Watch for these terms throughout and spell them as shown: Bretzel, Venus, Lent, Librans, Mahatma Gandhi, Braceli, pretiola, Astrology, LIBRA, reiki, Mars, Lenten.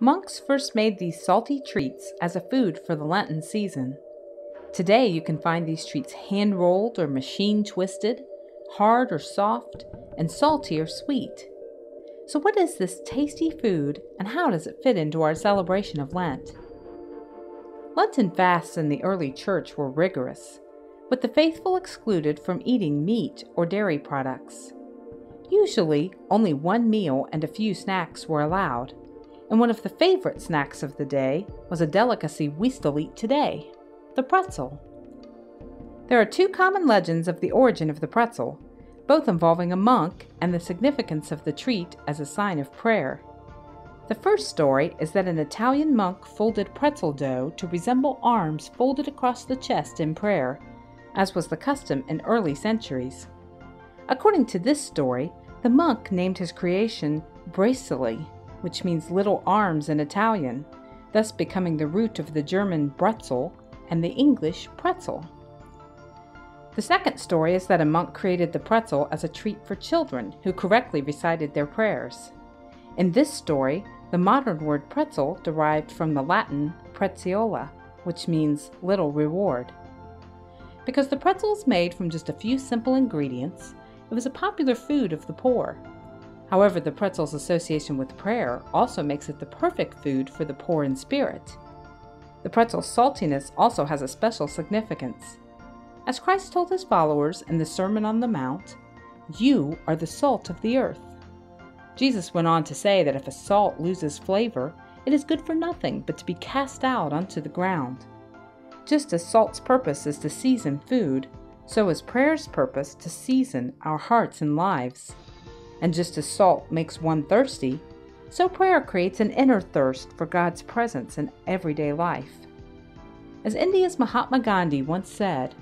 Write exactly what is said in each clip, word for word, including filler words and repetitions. Monks first made these salty treats as a food for the Lenten season. Today you can find these treats hand-rolled or machine-twisted, hard or soft, and salty or sweet. So what is this tasty food and how does it fit into our celebration of Lent? Lenten fasts in the early church were rigorous, with the faithful excluded from eating meat or dairy products. Usually, only one meal and a few snacks were allowed, and one of the favorite snacks of the day was a delicacy we still eat today, the pretzel. There are two common legends of the origin of the pretzel, both involving a monk and the significance of the treat as a sign of prayer. The first story is that an Italian monk folded pretzel dough to resemble arms folded across the chest in prayer, as was the custom in early centuries. According to this story, the monk named his creation Braceli, which means little arms in Italian, thus becoming the root of the German Bretzel and the English pretzel. The second story is that a monk created the pretzel as a treat for children who correctly recited their prayers. In this story, the modern word pretzel derived from the Latin pretiola, which means little reward. Because the pretzel is made from just a few simple ingredients, it was a popular food of the poor. However, the pretzel's association with prayer also makes it the perfect food for the poor in spirit. The pretzel's saltiness also has a special significance. As Christ told his followers in the Sermon on the Mount, "You are the salt of the earth." Jesus went on to say that if a salt loses flavor, it is good for nothing but to be cast out onto the ground. Just as salt's purpose is to season food, so is prayer's purpose to season our hearts and lives. And just as salt makes one thirsty, so prayer creates an inner thirst for God's presence in everyday life. As India's Mahatma Gandhi once said,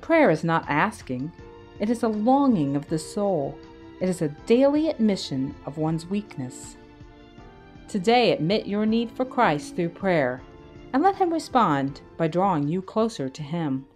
"Prayer is not asking, it is a longing of the soul. It is a daily admission of one's weakness." Today, admit your need for Christ through prayer, and let Him respond by drawing you closer to Him.